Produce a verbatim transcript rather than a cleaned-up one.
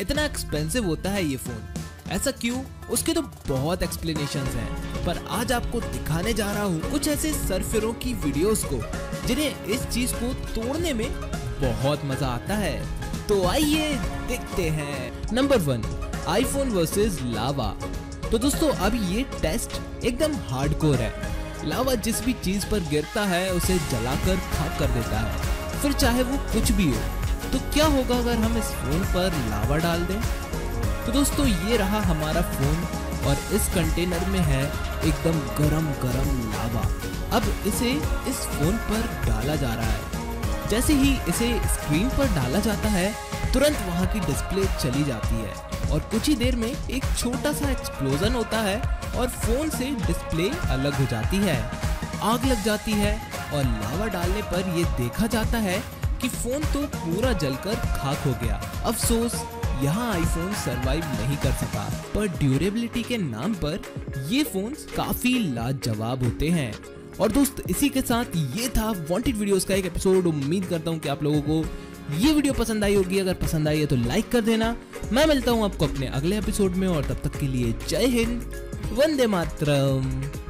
इतना एक्सपेंसिव होता है ये फोन, ऐसा क्यों? उसके तो बहुत एक्सप्लेनेशंस हैं, पर आज आपको दिखाने जा रहा हूँ कुछ ऐसे सर्फरों की वीडियोस को जिन्हें इस चीज को तोड़ने में बहुत मजा आता है। तो आइए देखते हैं। Number one, iPhone versus Lava. तो दोस्तों अब ये टेस्ट एकदम हार्डकोर है। लावा जिस भी चीज पर गिरता है उसे जलाकर खाक कर देता है, फिर चाहे वो कुछ भी हो। तो क्या होगा अगर हम इस फोन पर लावा डाल दें? तो दोस्तों ये रहा हमारा फोन और इस कंटेनर में है एकदम गरम गरम लावा। अब इसे इस फोन पर डाला जा रहा है। जैसे ही इसे स्क्रीन पर डाला जाता है तुरंत वहाँ की डिस्प्ले चली जाती है और कुछ ही देर में एक छोटा सा एक्सप्लोजन होता है और फोन से डिस्प्ले अलग हो जाती है, आग लग जाती है और लावा डालने पर यह देखा जाता है कि फोन तो पूरा जलकर खाक हो गया। अफसोस यहाँ आईफोन सरवाइव नहीं कर सका, पर ड्यूरेबिलिटी के नाम पर ये फोन्स काफी लाजवाब होते हैं। और दोस्त इसी के साथ ये था वांटेड वीडियोस का एक एपिसोड। उम्मीद करता हूँ कि आप लोगों को ये वीडियो पसंद आई होगी। अगर पसंद आई है तो लाइक कर देना। मैं मिलता हूँ आपको अपने अगले एपिसोड में और तब तक के लिए जय हिंद, वंदे मातरम।